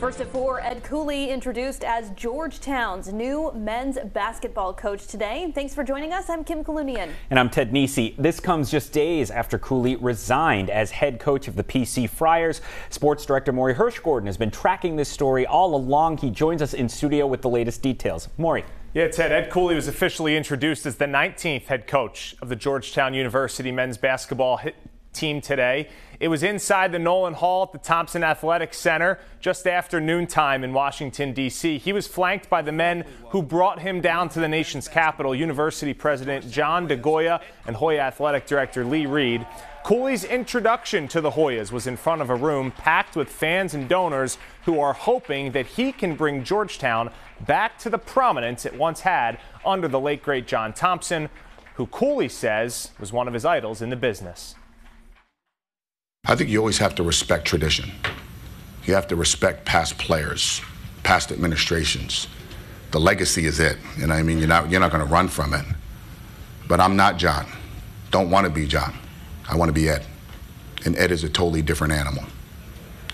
First at 4, Ed Cooley introduced as Georgetown's new men's basketball coach today. Thanks for joining us. I'm Kim Kalunian. And I'm Ted Nisi. This comes just days after Cooley resigned as head coach of the PC Friars. Sports director Maury Hirschgordon has been tracking this story all along. He joins us in studio with the latest details. Maury. Yeah, Ted, Ed Cooley was officially introduced as the 19th head coach of the Georgetown University men's basketball team today. It was inside the Nolan Hall at the Thompson Athletic Center just after noontime in Washington, D.C. He was flanked by the men who brought him down to the nation's capital, University President John DeGoya and Hoya Athletic Director Lee Reed. Cooley's introduction to the Hoyas was in front of a room packed with fans and donors who are hoping that he can bring Georgetown back to the prominence it once had under the late, great John Thompson, who Cooley says was one of his idols in the business. I think you always have to respect tradition. You have to respect past players, past administrations. The legacy is it, and I mean, you're not going to run from it. But I'm not John. Don't want to be John. I want to be Ed, and Ed is a totally different animal.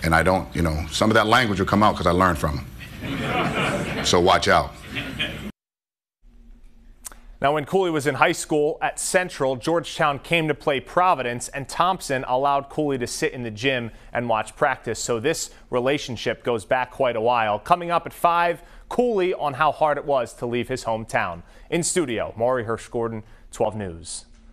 And I don't, you know, some of that language will come out because I learned from him. So watch out. Now, when Cooley was in high school at Central, Georgetown came to play Providence, and Thompson allowed Cooley to sit in the gym and watch practice. So this relationship goes back quite a while. Coming up at 5, Cooley on how hard it was to leave his hometown. In studio, Maury Hirschgordon, 12 News.